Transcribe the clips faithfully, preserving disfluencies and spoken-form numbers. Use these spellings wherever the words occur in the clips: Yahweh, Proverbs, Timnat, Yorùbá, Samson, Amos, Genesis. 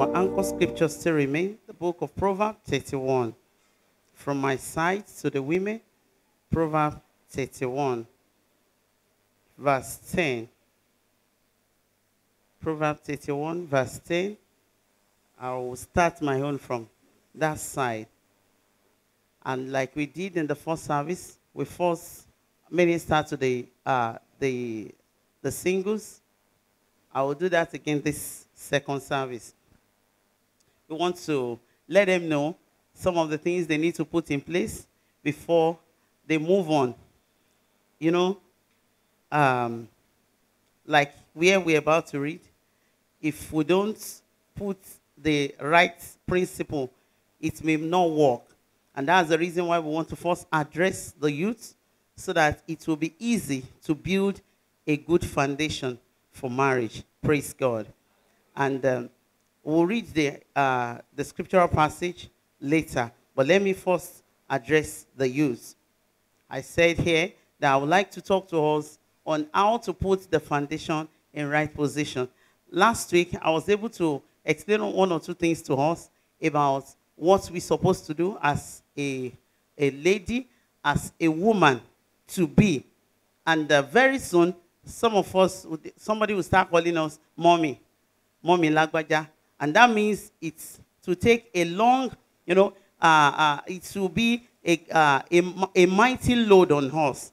our anchor scripture still remains the book of Proverbs thirty-one. From my side to the women, Proverbs thirty-one, verse ten. Proverbs thirty-one, verse ten. I will start my own from that side. And like we did in the first service, we first minister to the, uh, the, the singles. I will do that again this second service. We want to let them know some of the things they need to put in place before they move on. You know, um, like where we're about to read, if we don't put the right principle, it may not work. And that's the reason why we want to first address the youth, so that it will be easy to build a good foundation for marriage. Praise God. And um, we'll read the, uh, the scriptural passage later, but let me first address the youth. I said here that I would like to talk to us on how to put the foundation in right position. Last week, I was able to explain one or two things to us about what we're supposed to do as a, a lady, as a woman to be. And uh, very soon, some of us, somebody will start calling us mommy, mommy lagbaja. And that means it's to take a long, you know, uh, uh, it will be a, uh, a, a mighty load on us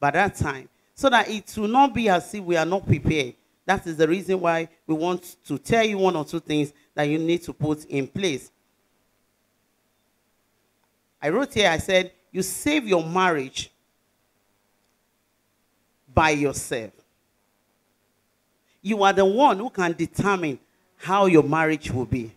by that time. So that it will not be as if we are not prepared. That is the reason why we want to tell you one or two things that you need to put in place. I wrote here, I said, you save your marriage by yourself. You are the one who can determine how your marriage will be.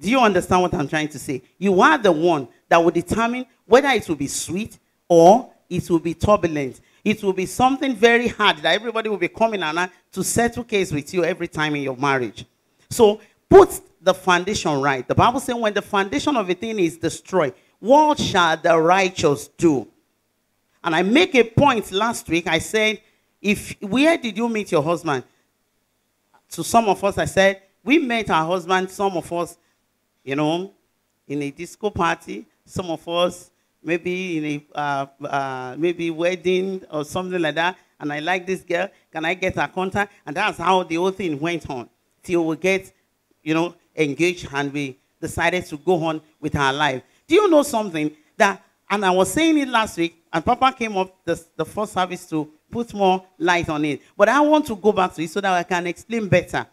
Do you understand what I'm trying to say? You are the one that will determine whether it will be sweet or it will be turbulent. It will be something very hard that everybody will be coming and to settle case with you every time in your marriage. So put the foundation right. The Bible says when the foundation of a thing is destroyed, what shall the righteous do? And I make a point last week. I said, if where did you meet your husband? To some of us, I said, we met our husband, some of us, you know, in a disco party, some of us, maybe in a uh, uh, maybe wedding or something like that. And I like this girl. Can I get her contact? And that's how the whole thing went on. Till we get, you know, engaged, and we decided to go on with our life. Do you know something? That, and I was saying it last week, and Papa came up the, the first service to put more light on it. But I want to go back to it so that I can explain better.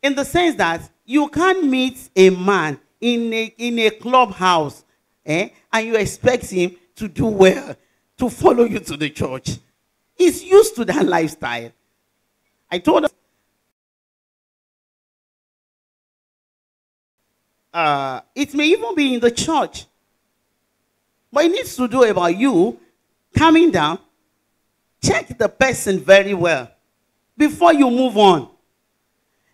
In the sense that you can't meet a man in a, in a clubhouse, eh, and you expect him to do well, to follow you to the church. He's used to that lifestyle. I told him, Uh, it may even be in the church. But it needs to do about you coming down. Check the person very well before you move on.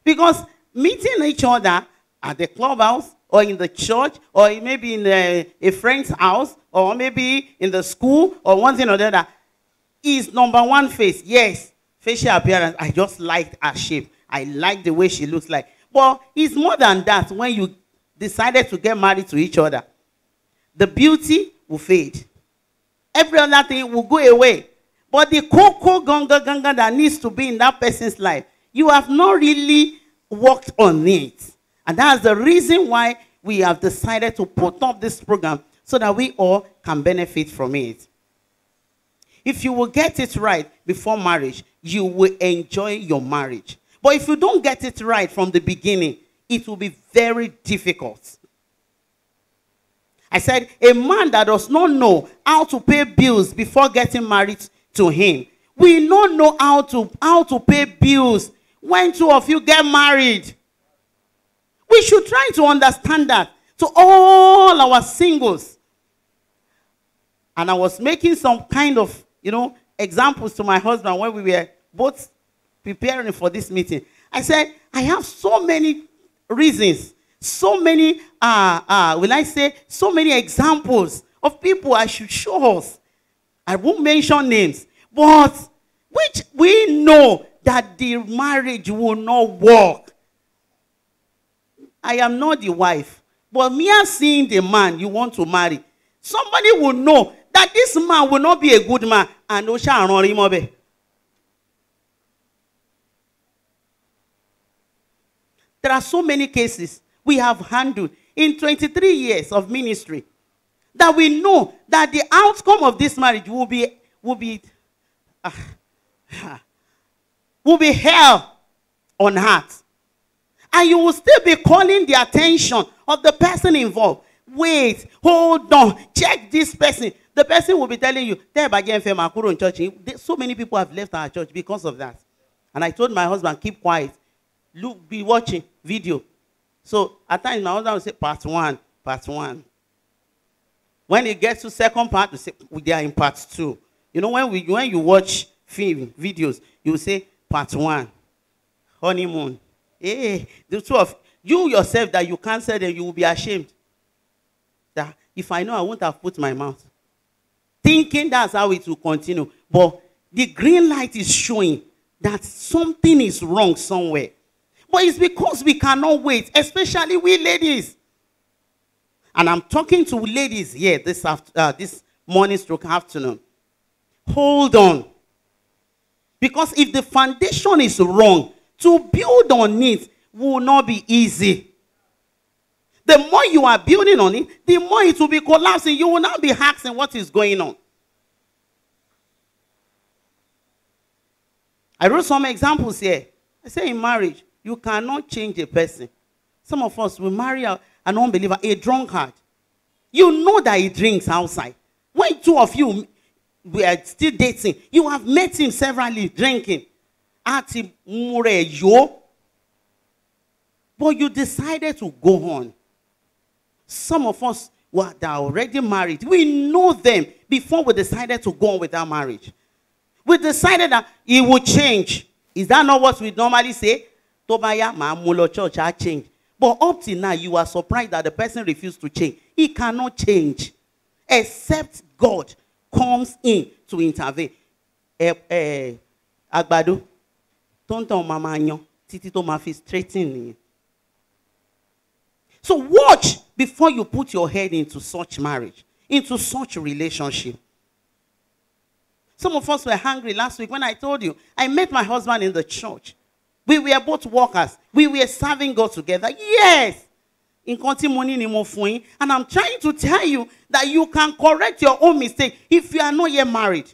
Because meeting each other at the clubhouse or in the church or maybe in a, a friend's house or maybe in the school or one thing or the other is number one face. Yes, facial appearance. I just liked her shape. I like the way she looks like. But it's more than that when you decided to get married to each other. The beauty will fade. Every other thing will go away. But the cocoa ganga ganga that needs to be in that person's life, you have not really worked on it. And that's the reason why we have decided to put up this program so that we all can benefit from it. If you will get it right before marriage, you will enjoy your marriage. But if you don't get it right from the beginning, it will be very difficult. I said, a man that does not know how to pay bills before getting married to him, we don't know how to, how to pay bills when two of you get married. We should try to understand that to all our singles. And I was making some kind of, you know, examples to my husband when we were both preparing for this meeting. I said, I have so many reasons, so many, uh, uh, will I say, so many examples of people I should show us. I won't mention names, but which we know that the marriage will not work. I am not the wife. But mere seeing the man you want to marry, somebody will know that this man will not be a good man. And Osha Aron Rimobe. There are so many cases we have handled in twenty-three years of ministry that we know that the outcome of this marriage will be, will be, uh, will be hell on earth. And you will still be calling the attention of the person involved. Wait, hold on, check this person. The person will be telling you, so many people have left our church because of that. And I told my husband, keep quiet. Look, be watching video. So at times my husband will say, part one, part one. When it gets to second part, we say, they are in part two. You know, when, we, when you watch film, videos, you say, part one, honeymoon. Hey, the two of you yourself that you cancel them, you will be ashamed. That if I know, I wouldn't have put my mouth. Thinking that's how it will continue. But the green light is showing that something is wrong somewhere. But it's because we cannot wait, especially we ladies. And I'm talking to ladies here this, after, uh, this morning stroke afternoon. Hold on. Because if the foundation is wrong, to build on it will not be easy. The more you are building on it, the more it will be collapsing. You will not be asking what is going on. I wrote some examples here. I say in marriage, you cannot change a person. Some of us will marry an unbeliever, a drunkard. You know that he drinks outside. When two of you were still dating, you have met him severally drinking. But you decided to go on. Some of us were already married. We know them before we decided to go on with our marriage. We decided that it will change. Is that not what we normally say? Tobaya Mamulo Church, I change. But up till now, you are surprised that the person refused to change. He cannot change except God comes in to intervene. Eh, eh, Agbado, tonton mama nyo, titi to ma fi straightening. So watch before you put your head into such marriage, into such relationship. Some of us were hungry last week when I told you, I met my husband in the church. We were both workers. We were serving God together. Yes! In continuing in and I'm trying to tell you that you can correct your own mistake if you are not yet married.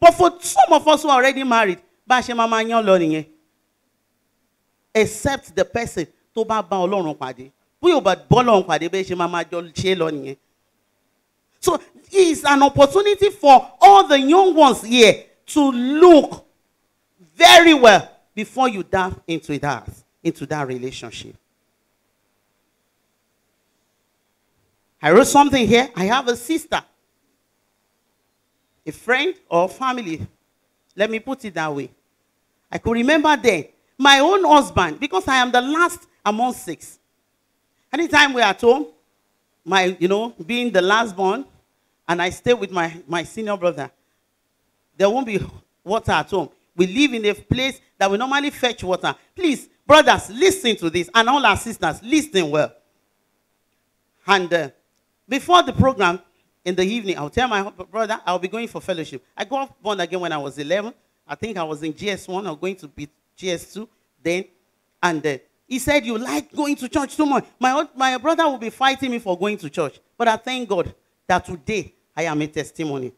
But for some of us who are already married, except the person tó bá bá Ọlọ́run pàdé bóyá bá bọ́lọ́run pàdé bẹ́ẹ̀ ṣe máa máa jọ ṣe lọ nìyẹn. So it's an opportunity for all the young ones here to look very well before you dive into that into that relationship. I wrote something here. I have a sister, a friend or family. Let me put it that way. I could remember then my own husband, because I am the last among six. Anytime we are at home, my, you know, being the last born, and I stay with my, my senior brother, there won't be water at home. We live in a place that we normally fetch water. Please, brothers, listen to this, and all our sisters, listen well. And uh, before the program, in the evening, I'll tell my brother, I'll be going for fellowship. I got born again when I was eleven. I think I was in G S one or going to be G S two then. And uh, he said, you like going to church too much. My, my brother will be fighting me for going to church. But I thank God that today I am a testimony.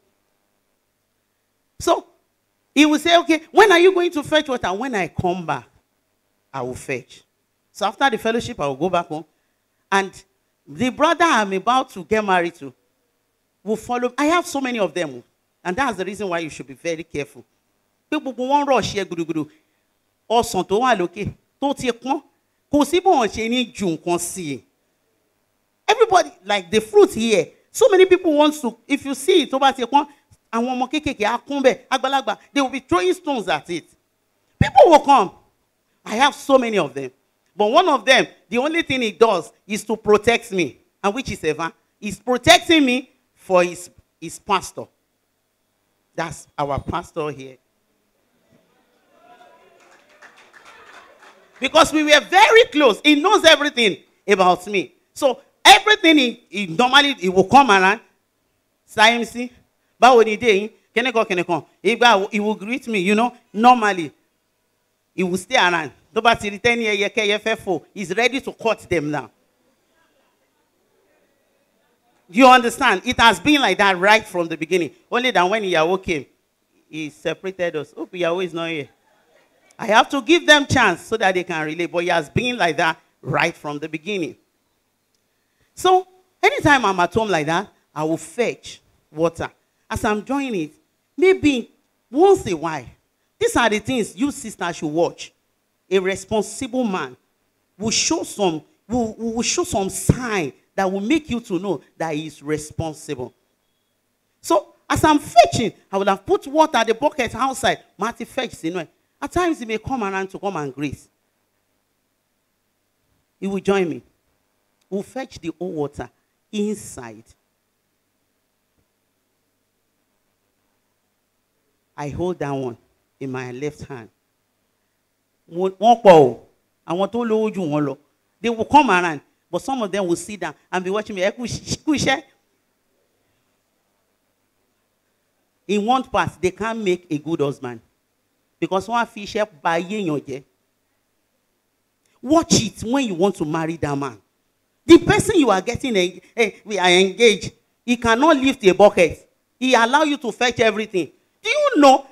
So he will say, okay, when are you going to fetch water? When I come back, I will fetch. So after the fellowship, I will go back home. And the brother I'm about to get married to will follow. I have so many of them. And that's the reason why you should be very careful. People won't rush here, gudu gudu. Ọsàn tó wà lókè tó ti pọ́n kò sí bó wọ́n ṣe ní jù nǹkan sí. Everybody like the fruit here. So many people want to, if you see it tó bá ti pọ́n àwọn ọmọ kékèké á kún bẹ̀ àgbàlagbà, they will be throwing stones at it. People will come. I have so many of them. But one of them, the only thing it does is to protect me. And which is Evan, is protecting me for his, his pastor. That's our pastor here. Because we were very close. He knows everything about me. So everything he, he normally he will come around. Say, but when he did, can I go? Can I come? He will greet me, you know. Normally, he will stay around. He's ready to cut them now. Do you understand? It has been like that right from the beginning. Only that when Yahweh came, he separated us. Oh, Yahweh is not here. I have to give them chance so that they can relate. But he has been like that right from the beginning. So, anytime I'm at home like that, I will fetch water. As I'm doing it, maybe once a while, these are the things you sister should watch. A responsible man will show some, will, will show some sign that will make you to know that he is responsible. So, as I'm fetching, I would have put water at the bucket outside. Marty fetches, you know. At times, he may come around to come and grace. He will join me. He will fetch the old water inside. I hold that one in my left hand. They will come around, but some of them will sit down and be watching me. In one part, they can't make a good husband. Because one fish by yen. Watch it when you want to marry that man. The person you are getting, we are engaged. He cannot lift a bucket. He allow you to fetch everything. Do you know?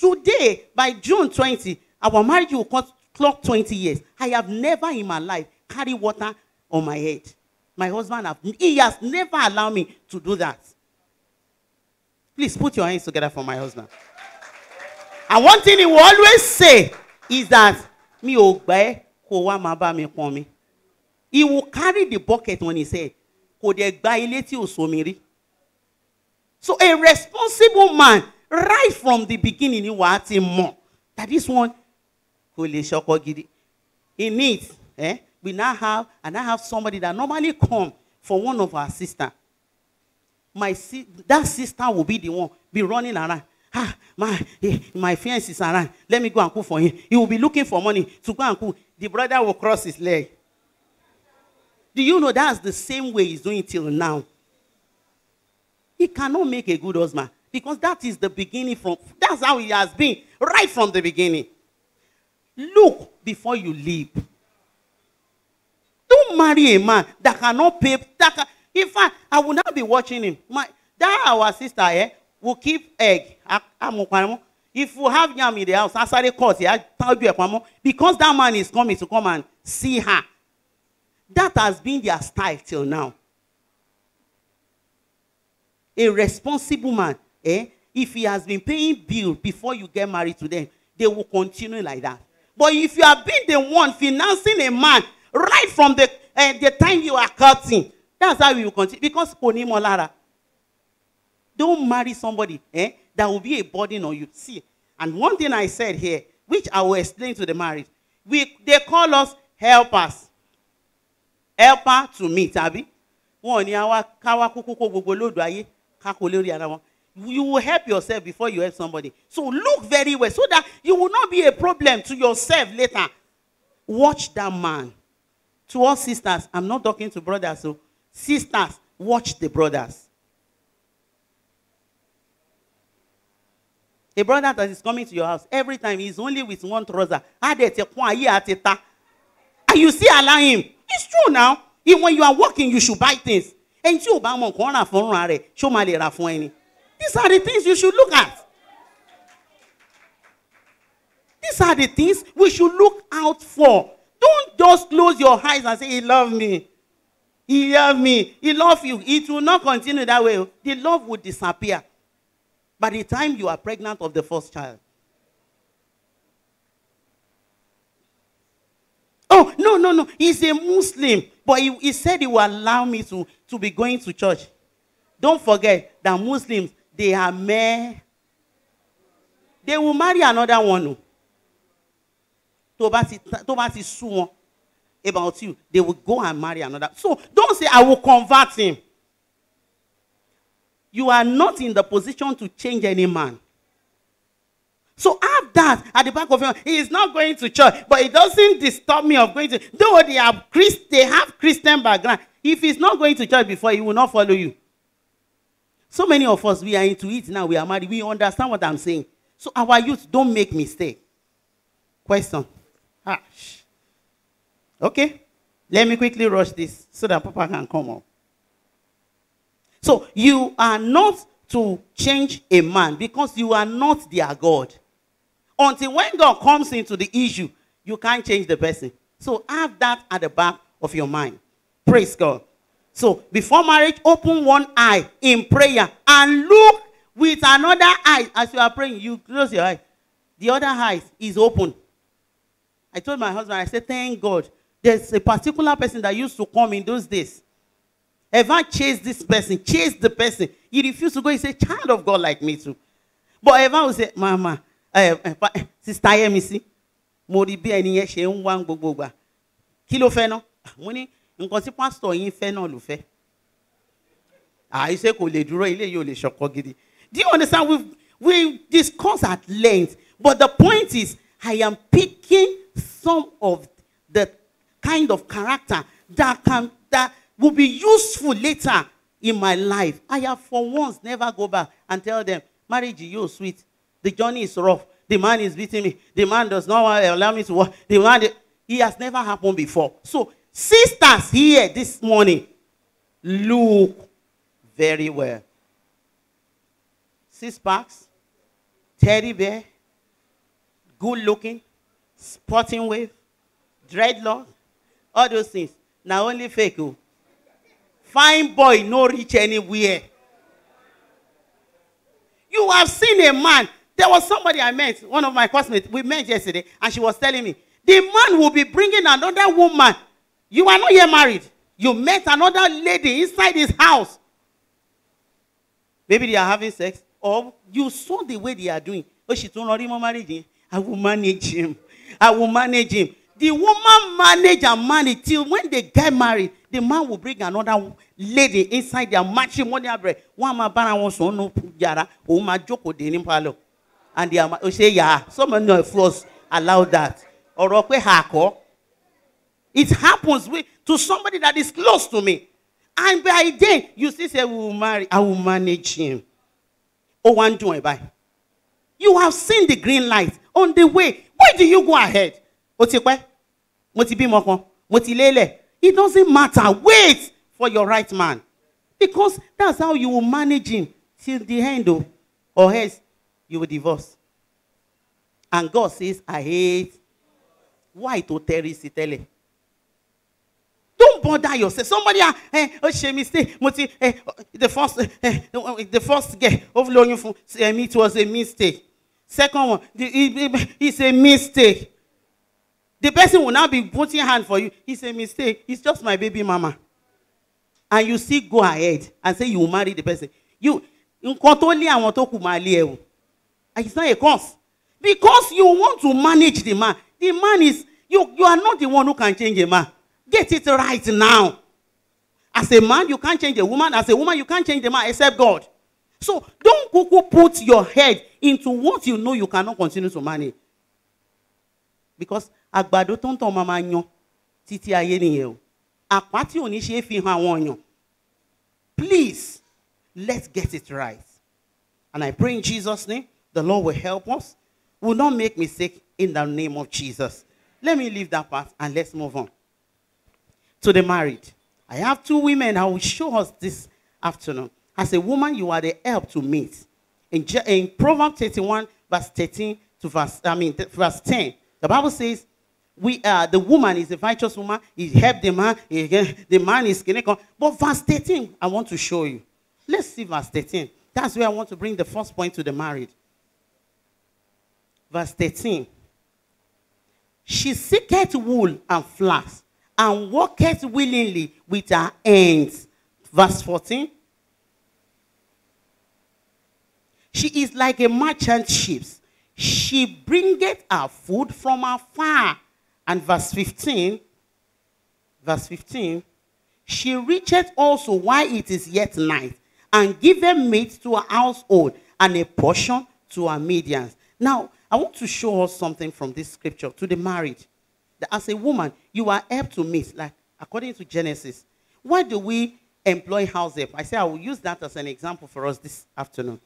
Today, by June twentieth, our marriage will clock twenty years. I have never in my life carried water on my head. My husband, have, he has never allowed me to do that. Please put your hands together for my husband. And one thing he will always say is that mi ò gbà kó wá má bá mi pọn mi. He will carry the bucket when he said, kò dẹ̀ gba ilé tí ò sómi rí. So a responsible man, right from the beginning, he was acting more. That this one, kò lè ṣọkọ gidi. He needs, eh? We now have, and I have somebody that normally come for one of our sisters. My si that sister will be the one, be running around. Ah, my, my fiancé is around. Let me go and cook for him. He will be looking for money to go and cook. The brother will cross his leg. Do you know that's the same way he's doing till now? He cannot make a good husband because that is the beginning from, that's how he has been right from the beginning. Look before you leap. Don't marry a man that cannot pay. That can, in fact, I will not be watching him. My, that our sister here. Eh? We'll keep egg. If we have yam in the house, outside court, because that man is coming to come and see her. That has been their style till now. A responsible man, eh? If he has been paying bills before you get married to them, they will continue like that. But if you have been the one financing a man right from the, uh, the time you are cutting, that's how we will continue. Because Konimolara. Don't marry somebody eh, that will be a burden on you. See, and one thing I said here, which I will explain to the marriage, we, they call us helpers. Helper to meet, Abi. You will help yourself before you help somebody. So look very well so that you will not be a problem to yourself later. Watch that man. To all sisters, I'm not talking to brothers, so sisters, watch the brothers. A brother that is coming to your house, every time he's only with one trouser. And you see, allow him. It's true now. Even when you are working, you should buy things. And you These are the things you should look at. These are the things we should look out for. Don't just close your eyes and say, he loves me. He loves me. He loves you. It will not continue that way. The love will disappear. By the time you are pregnant of the first child. Oh, no, no, no. He's a Muslim. But he, he said he will allow me to, to be going to church. Don't forget that Muslims, they are mere. They will marry another one. Tobati swore about you. They will go and marry another. So don't say, I will convert him. You are not in the position to change any man. So have put that at the back of him. He is not going to church, but it doesn't disturb me of going to. Though they have Christ, they have Christian background. If he's not going to church before, he will not follow you. So many of us, we are into it now. We are married. We understand what I'm saying. So our youth, don't make mistake. Question. Ah, okay. Let me quickly rush this so that Papa can come up. So you are not to change a man because you are not their God. Until when God comes into the issue, you can't change the person. So have that at the back of your mind. Praise God. So before marriage, open one eye in prayer and look with another eye. As you are praying, you close your eye. The other eye is open. I told my husband, I said, thank God. There's a particular person that used to come in those days. Evan chased this person, chased the person. He refused to go. He said, child of God like me too. But Evan would say, Mama, uh, uh, Sister Yemisi, Moribi eniye se nwa gbogbo gba. Kí ló fẹ́ ná? Mo ní nǹkan tí pastor yín fẹ́ ná ló fẹ́. Ah, ise kò lè dúró ilé yìí ò lè ṣọ̀kọ gidi. Do you understand? We've, we discussed at length, but the point is, I am picking some of the kind of character that can that will be useful later in my life. I have for once never go back and tell them, marriage is you sweet. The journey is rough. The man is beating me. The man does not allow me to work. The man, he has never happened before. So, sisters here this morning, look very well. Six packs, teddy bear, good looking, sporting wave, dreadlock, all those things. Now only fake. Oh. Fine boy, no reach anywhere. You have seen a man. There was somebody I met, one of my classmates, we met yesterday, and she was telling me, the man will be bringing another woman. You are not yet married. You met another lady inside his house. Maybe they are having sex, or you saw the way they are doing. Oh, she told me, marriage. I will manage him. I will manage him. The woman manage and manage till when they get married, the man will bring another lady inside their matrimonial bread. And they are say, yeah, some of us allow that. It happens with, to somebody that is close to me. And by then, you still say, we will marry, I will manage him. Oh, one, two, and bye. You have seen the green light on the way. Why do you go ahead? It doesn't matter. Wait for your right man. Because that's how you will manage him till the end, of, or else you will divorce. And God says, I hate. Why to Terry Sitele? Don't bother yourself. Somebody, eh, oh, she mistake. Eh, the first, eh, the first get overloading from me, it was a mistake. Second one, it's a mistake. The person will now be putting hand for you. It's a mistake. It's just my baby mama. And you still go ahead and say you will marry the person. You, it's not a cause. Because you want to manage the man. The man is, you, you are not the one who can change a man. Get it right now. As a man, you can't change a woman. As a woman, you can't change the man except God. So don't cuckoo put your head into what you know you cannot continue to manage. Because agbado ton ton mama nyon titi aye niye o apati oni se fi han won yan. Please, let's get it right. And I pray in Jesus' name, the Lord will help us. We will not make mistake in the name of Jesus. Let me leave that part and let's move on to the married. I have two women I will show us this afternoon. As a woman, you are the help to meet. In, in Proverbs thirty-one, verse thirteen to verse, I mean, verse ten, the Bible says, "We uh, the woman is a righteous woman. He helped the man. He, the man is kineko." But verse thirteen, I want to show you. Let's see verse thirteen. That's where I want to bring the first point to the married. Verse thirteen. She seeketh wool and flax, and worketh willingly with her hands. Verse fourteen. She is like a merchant ship. She bringeth her food from afar. And verse fifteen, verse fifteen, she reacheth also while it is yet night, and giveth meat to her household, and a portion to her medians. Now, I want to show us something from this scripture to the married. That as a woman, you are helped to meet, like according to Genesis. Why do we employ house help? I say I will use that as an example for us this afternoon.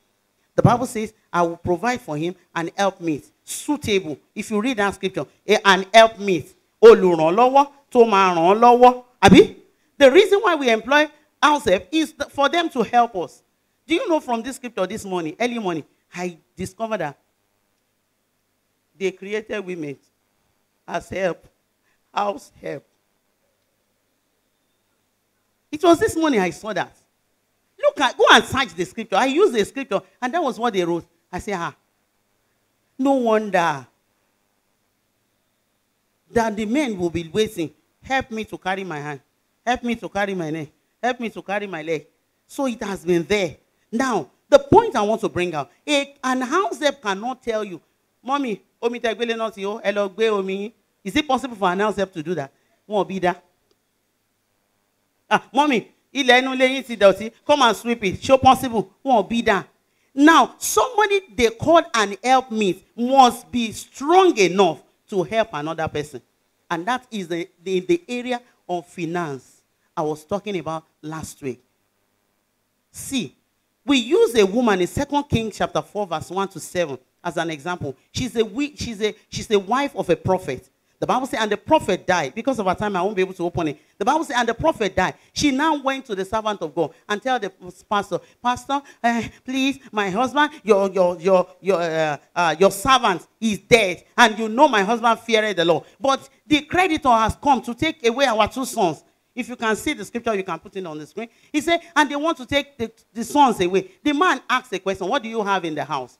The Bible says, I will provide for him an helpmeet, suitable. If you read that scripture, an helpmeet. Olùrànlọ́wọ́ tó máa ràn lọ́wọ́. Abi? The reason why we employ house help is for them to help us. Do you know from this scripture this morning, early morning, I discovered that they created women as help, house help. It was this morning I saw that. Look at, go and search the scripture. I used the scripture, and that was what they wrote. I said, ah, no wonder that the men will be waiting. Help me to carry my hand. Help me to carry my neck. Help me to carry my leg. So it has been there. Now, the point I want to bring out, a, an house help cannot tell you, Mommy, is it possible for an house help to do that? Won't be that. Ah, Mommy, come and sweep it. Sure possible. Won't be that. Now, somebody they call an helpmeet must be strong enough to help another person. And that is the, the, the area of finance I was talking about last week. See, we use a woman in Second Kings chapter four, verse one to seven as an example. She's a, she's a, she's a wife of a prophet. The Bible says, and the prophet died. Because of her time, I won't be able to open it. The Bible says, and the prophet died. She now went to the servant of God and tell the pastor, Pastor, uh, please, my husband, your, your, your, your, uh, uh, your servant is dead. And you know my husband feared the Lord. But the creditor has come to take away our two sons. If you can see the scripture, you can put it on the screen. He said, and they want to take the, the sons away. The man asks a question, what do you have in the house?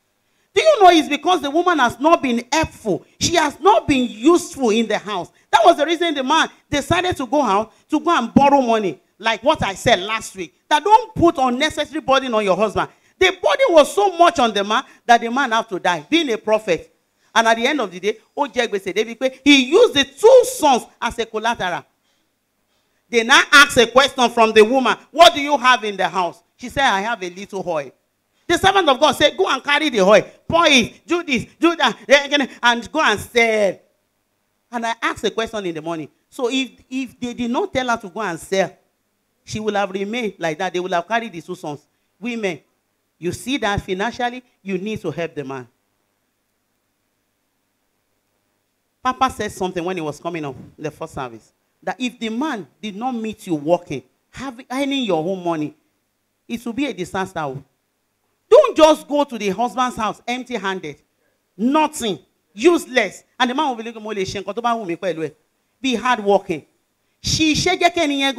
Do you know it's because the woman has not been helpful. She has not been useful in the house. That was the reason the man decided to go out to go and borrow money. Like what I said last week. That don't put unnecessary burden on your husband. The burden was so much on the man that the man had to die. Being a prophet. And at the end of the day, he used the two sons as a collateral. They now asked a question from the woman. What do you have in the house? She said, I have a little oil. The servant of God said, go and carry the oil. Pour it. Do this. Do that. And go and sell. And I asked a question in the morning. So if, if they did not tell her to go and sell, she would have remained like that. They would have carried the two sons. Women, you see that financially, you need to help the man. Papa said something when he was coming up in the first service. That if the man did not meet you working, having earning your own money, it will be a disaster. Don't just go to the husband's house empty-handed. Nothing. Useless. And the man will be like, Mole, be hard-working. She she Do you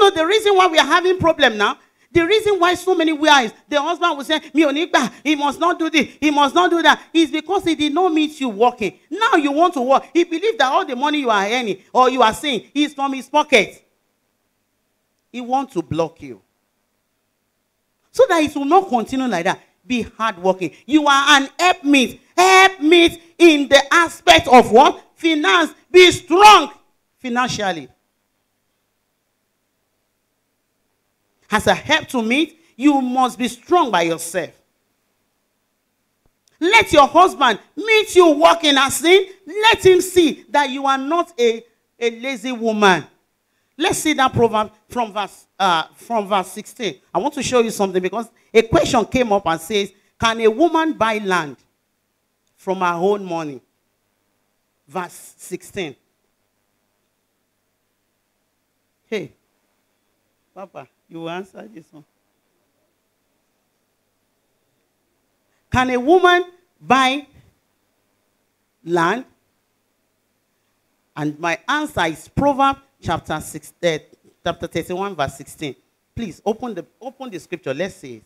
know the reason why we are having problem now? The reason why so many wives, the husband will say, he must not do this, he must not do that. It's because he did not meet you working. Now you want to work. He believes that all the money you are earning or you are seeing is from his pocket. He wants to block you. So that it will not continue like that. Be hardworking. You are an helpmeet. Helpmeet in the aspect of what? Finance. Be strong financially. As a help to meet, you must be strong by yourself. Let your husband meet you working as sin. Let him see that you are not a, a lazy woman. Let's see that proverb from verse, uh, from verse sixteen. I want to show you something because a question came up and says, can a woman buy land from her own money? Verse sixteen. Hey, Papa, you will answer this one. Can a woman buy land? And my answer is Proverbs. Chapter, six, uh, chapter thirty-one, verse sixteen. Please, open the, open the scripture. Let's see it.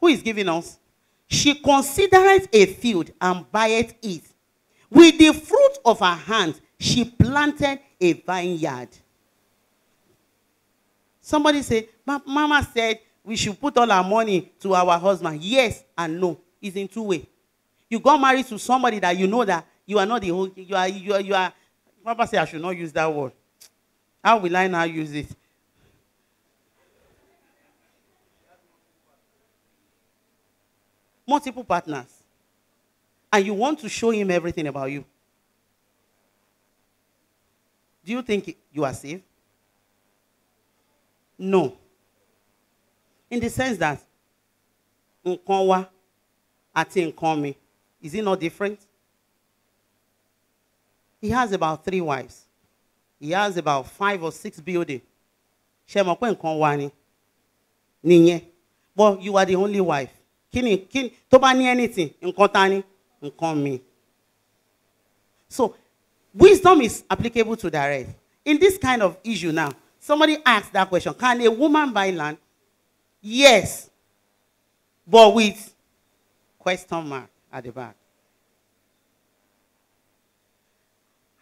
Who is giving us? She considereth a field and buyeth it. With the fruit of her hand, she planted a vineyard. Somebody said, Mama said we should put all our money to our husband. Yes and no. It's in two ways. You got married to somebody that you know that you are not the whole, you are, you are, you are, Papa said I should not use that word. How will I now use it? multiple partners, and you want to show him everything about you, do you think you are safe? No. In the sense that, nkan wa ati nkan mi, is it not different? He has about three wives. He has about five or six buildings. But you are the only wife. Kini, kini, tó bá ní anything, nkan ta ni, nkan mi. So, wisdom is applicable to direct. In this kind of issue now, somebody asked that question, can a woman buy land? Yes, but with question mark at the back.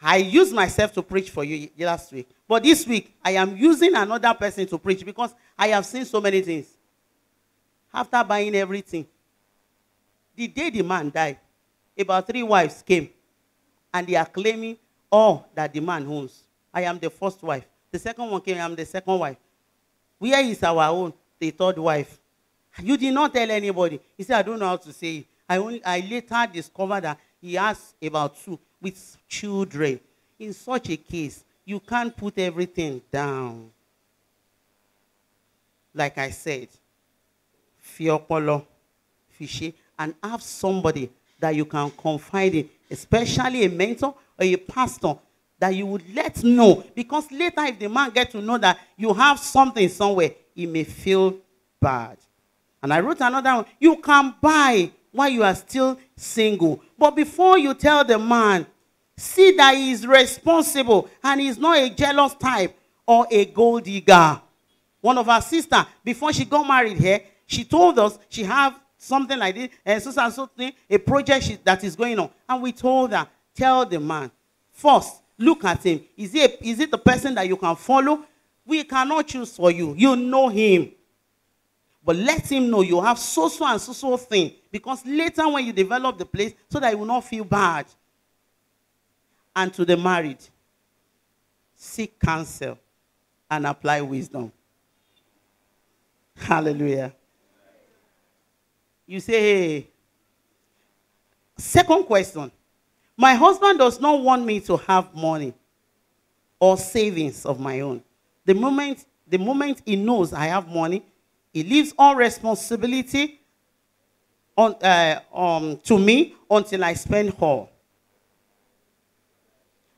I used myself to preach for you last week, but this week I am using another person to preach because I have seen so many things. After buying everything, the day the man died, about three wives came, and they are claiming all that the man owns. I am the first wife. The second one came, I am the second wife. Where is our own? The third wife. You did not tell anybody. He said, I don't know how to say it. I, only, I later discovered that he has about two with children. In such a case, you can't put everything down. Like I said, fiopolo, fishy, and have somebody that you can confide in, especially a mentor or a pastor that you would let know. Because later, if the man gets to know that you have something somewhere, he may feel bad. And I wrote another one. You can buy while you are still single. But before you tell the man, see that he is responsible and he's not a jealous type or a gold digger. One of our sisters, before she got married here, she told us she had something like this, and so and so thing, a project she, that is going on. And we told her, tell the man, first, look at him. Is he, is it the person that you can follow? We cannot choose for you. You know him. But let him know you have so-so and so-so thing. Because later when you develop the place, so that you will not feel bad. And to the married, seek counsel and apply wisdom. Hallelujah. You say, hey. Second question. My husband does not want me to have money or savings of my own. The moment, the moment he knows I have money, he leaves all responsibility on, uh, um, to me until I spend all.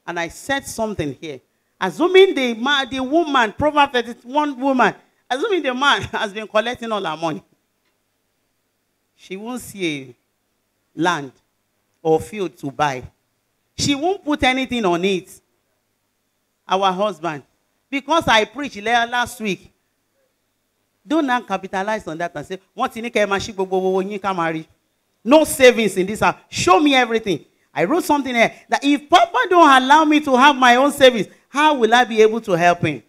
And I said something here. Assuming the, man, the woman, Proverbs thirty-one woman, assuming the man has been collecting all her money, she won't see a land or field to buy. She won't put anything on it. Our husband. Because I preached last week. Don't now capitalize on that and say, "What in marry? No savings in this house. Show me everything." I wrote something here that if Papa don't allow me to have my own savings, how will I be able to help him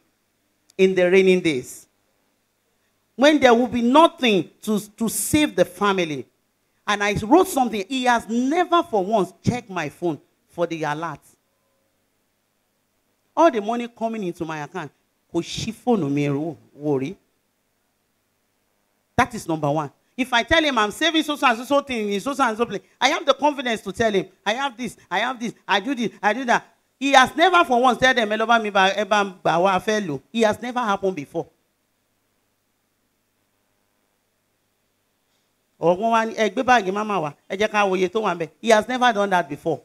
in the raining days? When there will be nothing to, to save the family. And I wrote something. He has never for once checked my phone for the alert. All the money coming into my account, worry. That is number one. If I tell him I'm saving so and so, so thing in so and so place, I have the confidence to tell him, I have this, I have this, I do this, I do that. He has never for once tell them, it has never happened before. He has never done that before.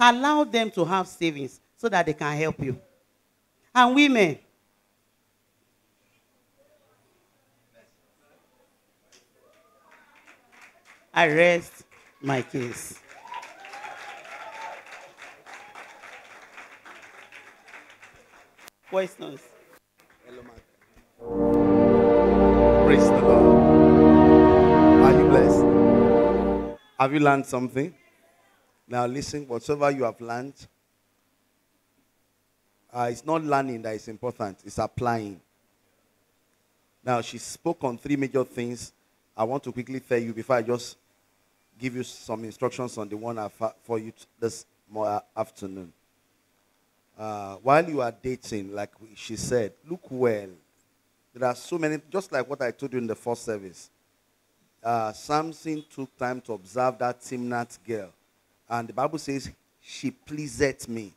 Allow them to have savings so that they can help you. And women, I rest my case. Questions? Hello, Mark. Praise the Lord. Are you blessed? Have you learned something? Now listen, whatever you have learned, uh, it's not learning that is important. It's applying. Now she spoke on three major things. I want to quickly tell you before I just give you some instructions on the one I've had for you this afternoon. Uh, while you are dating, like she said, look well. There are so many, just like what I told you in the first service. uh, Samson took time to observe that Timnat girl. And the Bible says, she pleased me,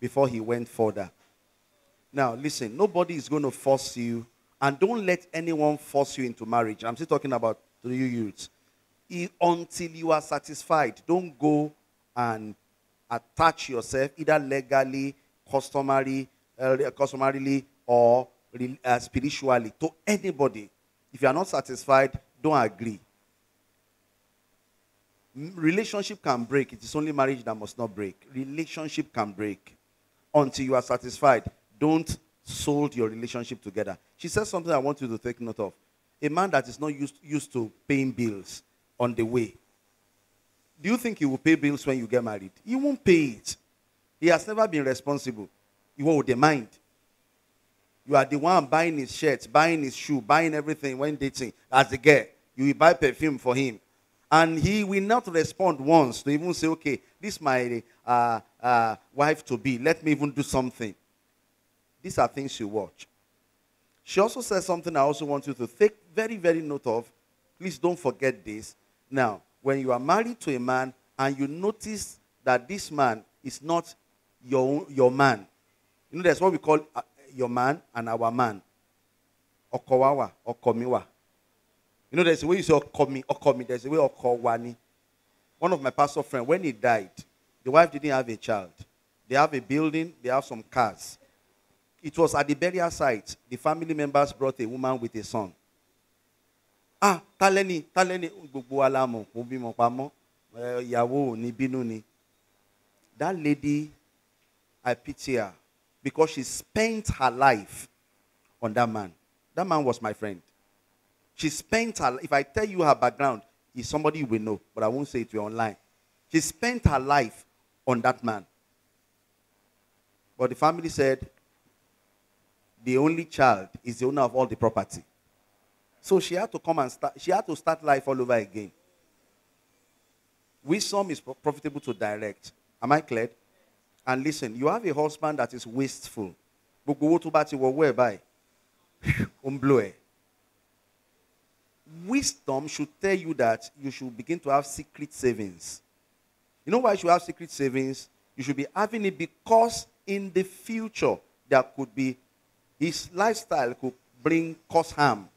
before he went further. Now, listen, nobody is going to force you. And don't let anyone force you into marriage. I'm still talking about to you youths. Until you are satisfied, don't go and attach yourself either legally, customary, uh, customarily, or uh, spiritually to anybody. If you are not satisfied, don't agree. Relationship can break. It is only marriage that must not break. Relationship can break until you are satisfied. Don't sold your relationship together. She says something I want you to take note of. A man that is not used, used to paying bills on the way. Do you think he will pay bills when you get married? He won't pay it. He has never been responsible. You hold the mind. You are the one buying his shirts, buying his shoe, buying everything when dating. As a girl, you will buy perfume for him. And he will not respond once to even say, okay, this is my uh, uh, wife-to-be. Let me even do something. These are things you watch. She also says something I also want you to take very, very note of. Please don't forget this. Now, when you are married to a man and you notice that this man is not your, your man. You know, that's what we call uh, your man and our man. Okowawa, okomiwa. You know, there's a way you say okomi, okomi. There's a way okowani. One of my pastor friends, when he died, the wife didn't have a child. They have a building. They have some cars. It was at the burial site. The family members brought a woman with a son. Ah, taleni, taleni, gbogbo alamo, obi mo pamo, yawo ni binu ni. That lady, I pity her because she spent her life on that man. That man was my friend. She spent her. If I tell you her background, is somebody you will know, but I won't say it. We're online. She spent her life on that man. But the family said, the only child is the owner of all the property. So she had to come and start, she had to start life all over again. Wisdom is profitable to direct. Am I clear? And listen, you have a husband that is wasteful. Wisdom should tell you that you should begin to have secret savings. You know why you should have secret savings? You should be having it because in the future, there could be his lifestyle could bring cause harm.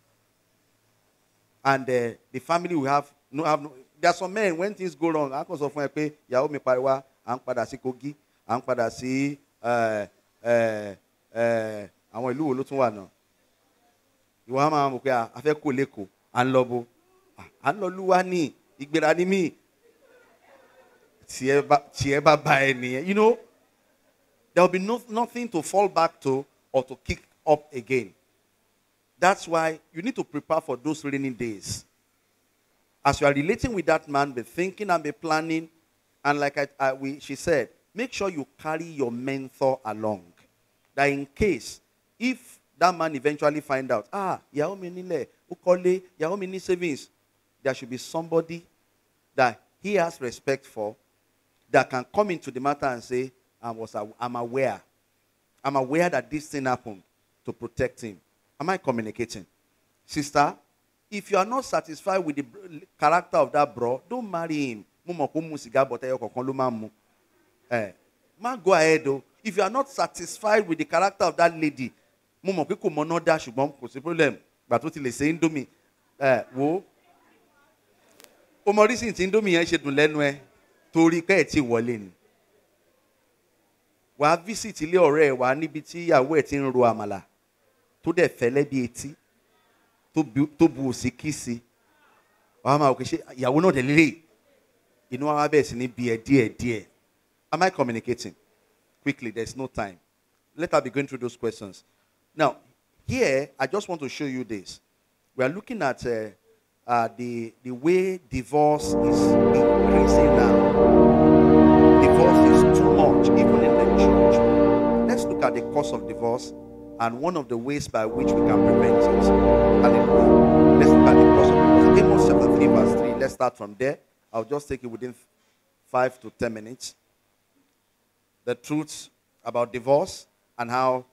And uh, the family will have no, have no. There are some men, when things go wrong, uncles of my pay, Yaomi Paiwa, Anpadasi Kogi, Anpadasi, Anwelu Olotunwano. Yohama Mukea, Afeko Leko, Anlobo, Anloluani, Igberanimi, Tieba Baeni. You know, there will be no, nothing to fall back to. Or to kick up again. That's why you need to prepare for those rainy days. As you are relating with that man, be thinking and be planning. And like I, I, we, she said, make sure you carry your mentor along. That in case, if that man eventually find out, ah, savings, there should be somebody that he has respect for that can come into the matter and say, I was, I'm aware. I'm aware that this thing happened to protect him. Am I communicating? Sister, if you are not satisfied with the character of that bro, don't marry him. Man, go ahead though. If you are not satisfied with the character of that lady, wa visit ilé ọ̀rẹ́ wa níbi tí ìyàwó ẹ̀ ti ń ro àmàlà tó dẹ̀ fẹ́lẹ́ bí etí tó bu òsì kíìsì wa máa òkè ṣe ìyàwó náà délé inú wa máa bẹ̀rẹ̀ sí ní bí ẹ díẹ̀ díẹ̀. Am I communicating? Quickly, there's no time. Let her be going through those questions. Now, here, I just want to show you this. We are looking at uh, uh, the, the way divorce is increasing now. Divorce is too much, even in at the cause of divorce and one of the ways by which we can prevent it. Hallelujah. Let's look at the cause of divorce. Amos chapter three, verse three. Let's start from there. I'll just take it within five to ten minutes. The truth about divorce and how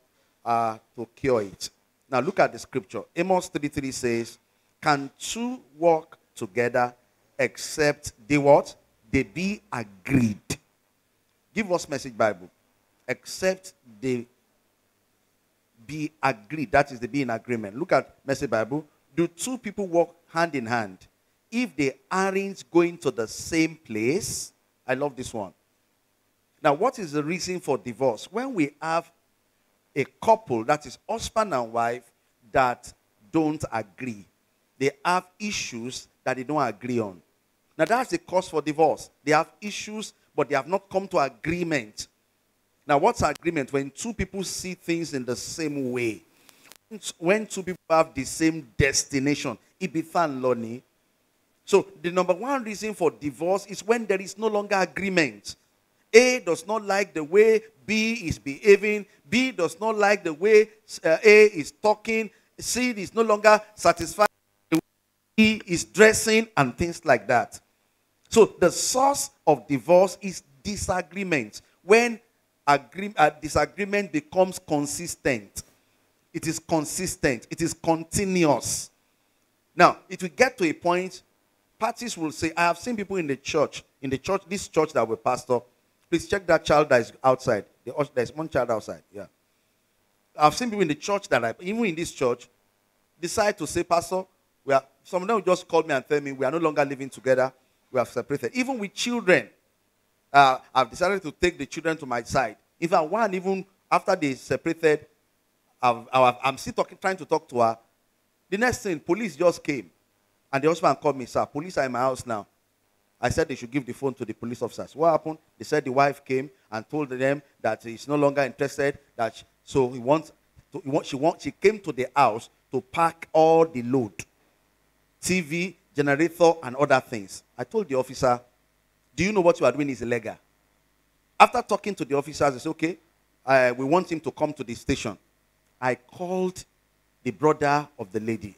uh, to cure it. Now look at the scripture. Amos three three says, "Can two walk together except they what? They be agreed. Give us Message Bible. Except they be agreed. That is, they be in agreement. Look at Message Bible. Do two people walk hand in hand if they aren't going to the same place? I love this one. Now, what is the reason for divorce? When we have a couple, that is husband and wife, that don't agree. They have issues that they don't agree on. Now, that's the cause for divorce. They have issues, but they have not come to agreement. Now, what's agreement? When two people see things in the same way. When two people have the same destination. So, the number one reason for divorce is when there is no longer agreement. A does not like the way B is behaving. B does not like the way uh, A is talking. C is no longer satisfied with the way E is dressing and things like that. So the source of divorce is disagreement. When agree, uh, disagreement becomes consistent, it is consistent. It is continuous. Now, it will get to a point, parties will say, I have seen people in the church, in the church, this church that we pastor. Please check that child that is outside. There's one child outside. Yeah, I've seen people in the church that I, even in this church, decide to say, Pastor, we are. Some of them just called me and tell me we are no longer living together. We have separated. Even with children, uh, I've decided to take the children to my side. In fact, one even after they separated, I've, I've, I'm still talking, trying to talk to her. The next thing, police just came, and the husband called me, sir. Police are in my house now. I said they should give the phone to the police officers. What happened? They said the wife came and told them that he's no longer interested. That she, so he wants, to, he wants, she wants. She came to the house to pack all the load, T V, generator, and other things. I told the officer, "Do you know what you are doing is illegal?" After talking to the officers, they said, "Okay, uh, we want him to come to the station." I called the brother of the lady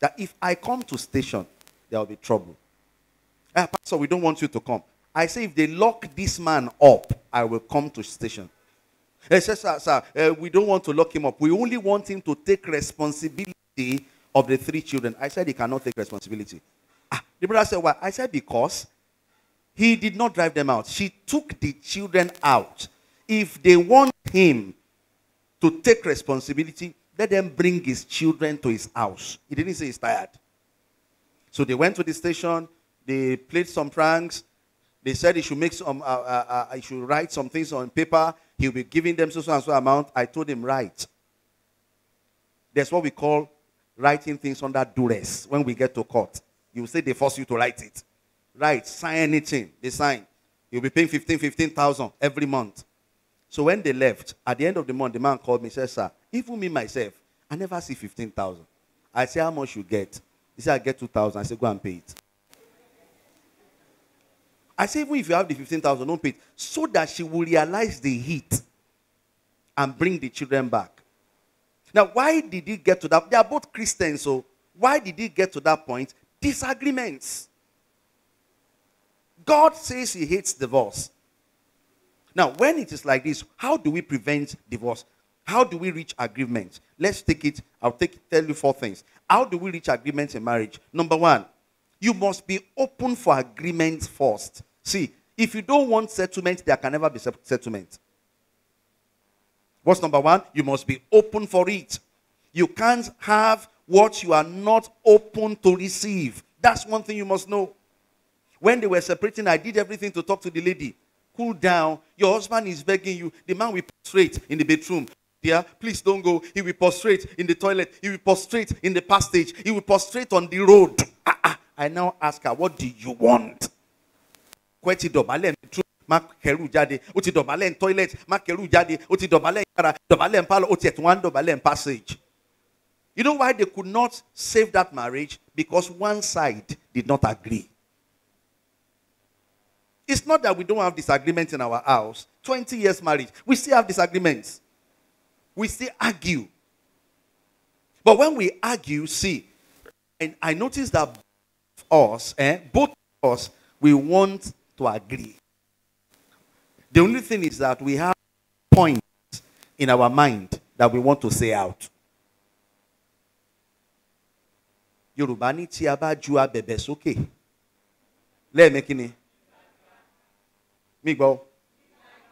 that if I come to station, there will be trouble. Ah, Pastor, we don't want you to come. I say, if they lock this man up, I will come to station. He says, sir, sir uh, we don't want to lock him up. We only want him to take responsibility of the three children. I said, he cannot take responsibility. Ah, the brother said, why? I said, because he did not drive them out. She took the children out. If they want him to take responsibility, let them bring his children to his house. He didn't say he's tired. So they went to the station. They played some pranks. They said he should make some. Uh, uh, uh, I should write some things on paper. He'll be giving them so and so amount. I told him write. That's what we call writing things under duress. When we get to court, you say they force you to write it. Write, sign anything. They sign. You'll be paying fifteen, fifteen thousand every month. So when they left, at the end of the month, the man called me. Said, sir, even me myself, I never see fifteen thousand. I say, how much you get? He said, I get two thousand. I said, go and pay it. I say, even if you have the fifteen thousand, don't pay it. So that she will realize the heat and bring the children back. Now, why did it get to that? They are both Christians, so why did it get to that point? Disagreements. God says he hates divorce. Now, when it is like this, how do we prevent divorce? How do we reach agreement? Let's take it. I'll take, tell you four things. How do we reach agreement in marriage? Number one. You must be open for agreement first. See, if you don't want settlement, there can never be settlement. What's number one? You must be open for it. You can't have what you are not open to receive. That's one thing you must know. When they were separating, I did everything to talk to the lady. Cool down. Your husband is begging you. The man will prostrate in the bedroom. Dear, please don't go. He will prostrate in the toilet. He will prostrate in the passage. He will prostrate on the road. Ah, ah. I now ask her, what do you want? You know why they could not save that marriage? Because one side did not agree. It's not that we don't have disagreements in our house. twenty years marriage, we still have disagreements. We still argue. But when we argue, see, and I noticed that us, eh? Both of us, we want to agree. The only thing is that we have points in our mind that we want to say out. Yorùbá ní tí a bá ju abẹ̀bẹ̀ sókè lẹ́ẹ̀mẹ́kíni mígbọ́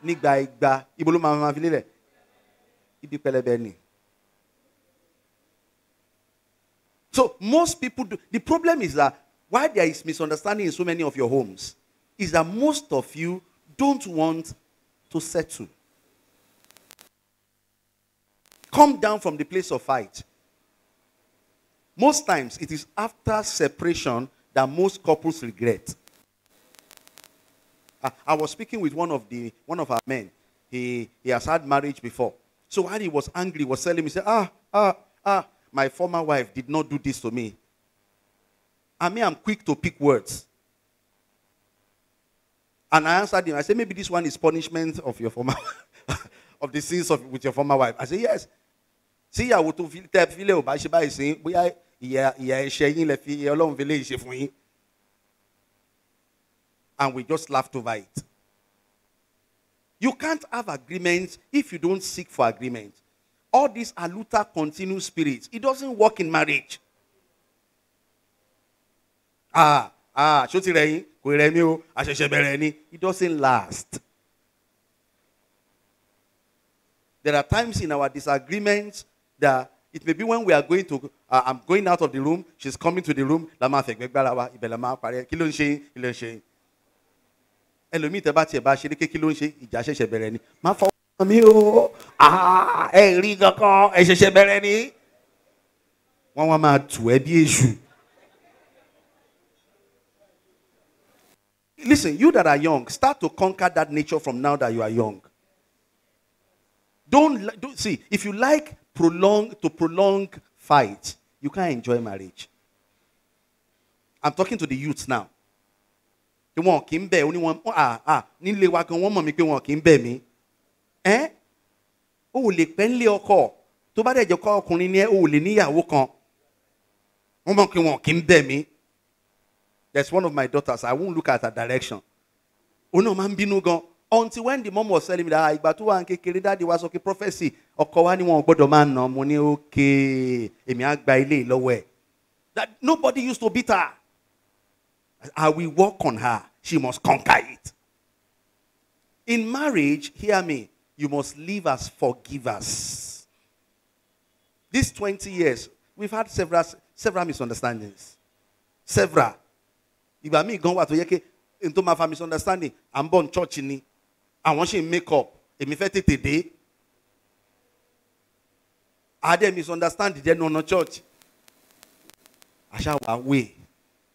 nígbà igba ibo ló máa máa fi lélẹ̀ ibi pẹlẹbẹ ni. So most people do. The problem is that why there is misunderstanding in so many of your homes is that most of you don't want to settle. Come down from the place of fight. Most times it is after separation that most couples regret. I, I was speaking with one of the one of our men. He he has had marriage before. So while he was angry, he was telling me, he said, ah, ah, ah, my former wife did not do this to me. I mean, I'm quick to pick words. And I answered him, I said, maybe this one is punishment of your former of the sins of with your former wife. I said, yes. See, I would tell Phileo Bashiba is saying, we are sharing the fee along village if we. And we just laughed over it. You can't have agreement if you don't seek for agreement. All these are Luther continued spirits. It doesn't work in marriage. Ah, ah, it doesn't last. There are times in our disagreements that it may be when we are going to, uh, I'm going out of the room, she's coming to the room. Listen, you that are young, start to conquer that nature from now that you are young. Don't, don't see if you like prolong to prolong fight, you can't enjoy marriage. I'm talking to the youths now. They want him bear only one ah ah nílé wa kan wọ́n mọ̀ mí pé wọn kì í bẹ̀ mí. Eh? O lè pẹ́ nílé ọkọ tó bá dẹ̀ jẹ́ kó ọkùnrin ni ẹ́ o lè níyàwó kan. Wọ́n mọ̀ pé wọn kì í bẹ̀ mí. There's one of my daughters, I won't look at her direction. Oh no, man bínú gan. Until when the mom was telling me that ìgbà tó wà ń kékeré daddy was okay prophecy ọkọ wa ni wọn gbọ́dọ̀ máa nà mo ní okay èmi á gba ilé lọ́wọ́ ẹ̀. That nobody used to beat her. I will work on her. She must conquer it. In marriage, hear me, you must live as forgivers. These twenty years, we've had several several misunderstandings. Several. Ìgbà mi gan wà tó yẹ kí n tó máa fa misunderstanding, à ń bọ̀ ní church ni. Àwọn ṣe ń make up. Èmi fẹ́ tètè dé. Adé misunderstand jẹ́ nínú church. Àṣà wà wé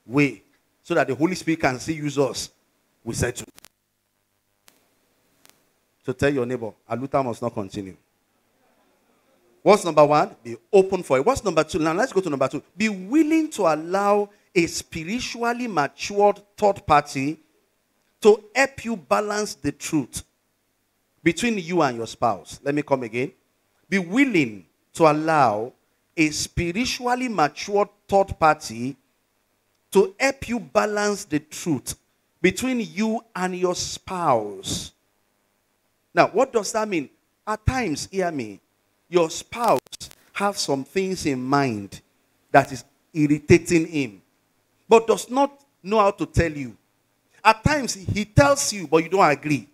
wé. So that the Holy Spirit can see use us, we settle. So tell your neighbor, Aluta must not continue. What's number one? Be open for it. What's number two? Now let's go to number two. Be willing to allow a spiritually matured third party to help you balance the truth between you and your spouse. Let me come again. Be willing to allow a spiritually matured third party to help you balance the truth between you and your spouse. Now, what does that mean? At times, hear me, your spouse has some things in mind that is irritating him, but does not know how to tell you. At times, he tells you, but you don't agree.